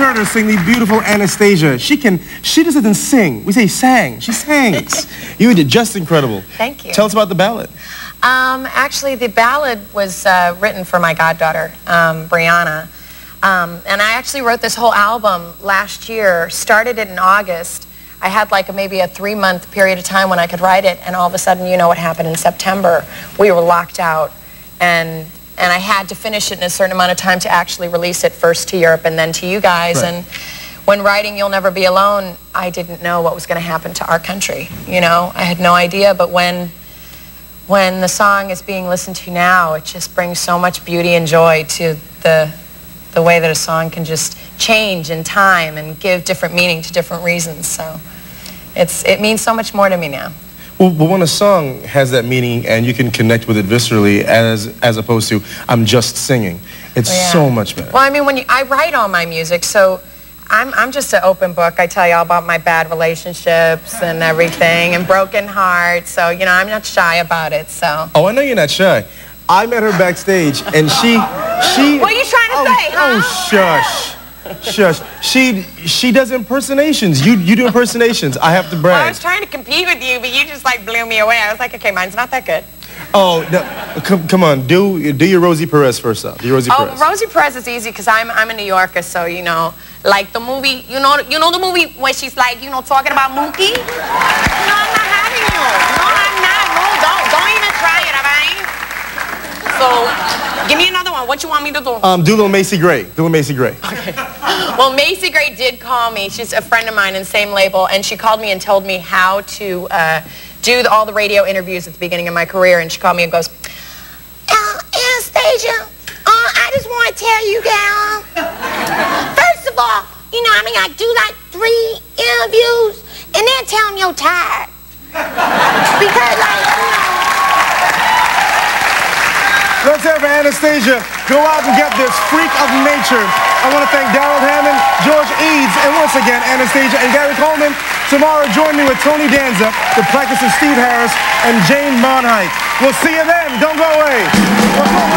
heard her sing the beautiful Anastasia. She just doesn't sing. We say sang. She sings. You did just incredible. Thank you. Tell us about the ballad. Actually, the ballad was written for my goddaughter, Brianna. And I actually wrote this whole album last year, started it in August. I had like maybe a 3-month period of time when I could write it, and all of a sudden, you know what happened in September. We were locked out, and I had to finish it in a certain amount of time to actually release it first to Europe and then to you guys. Right. And when writing You'll Never Be Alone, I didn't know what was going to happen to our country. You know, I had no idea, but when the song is being listened to now, it just brings so much beauty and joy to the way that a song can just change in time and give different meaning to different reasons. So it means so much more to me now. Well, but when a song has that meaning and you can connect with it viscerally as opposed to I'm just singing, it's so much better. Well, I mean, I write all my music, so I'm just an open book. I tell you all about my bad relationships and everything and broken hearts. So, you know, I'm not shy about it, so. Oh, I know you're not shy. I met her backstage, and she... What are you trying to say, huh? Oh, shush. Shush. She does impersonations. You do impersonations. I have to brag. Well, I was trying to compete with you, but you just, like, blew me away. I was like, okay, mine's not that good. Oh, no, come on. Do your Rosie Perez first up. Your Rosie Perez. Rosie Perez is easy because I'm a New Yorker, so, you know, like the movie, you know the movie where she's, like, you know, talking about Mookie? No, I'm not having you. No, I'm not. No, don't even try it, all right? So, give me another one. What you want me to do? Do little Macy Gray. Do little Macy Gray. Okay. Well, Macy Gray did call me. She's a friend of mine in the same label, and she called me and told me how to do all the radio interviews at the beginning of my career. And she called me and goes, Anastasia, I just want to tell you guys, first of all, you know, I mean, I do like 3 interviews, and then tell them you're tired. Because, like, you know, let's have Anastasia go out and get this freak of nature. I want to thank Darrell Hammond, George Eads, and once again, Anastasia and Gary Coleman. Tomorrow, join me with Tony Danza, The Practice of Steve Harris, and Jane Monheim. We'll see you then. Don't go away.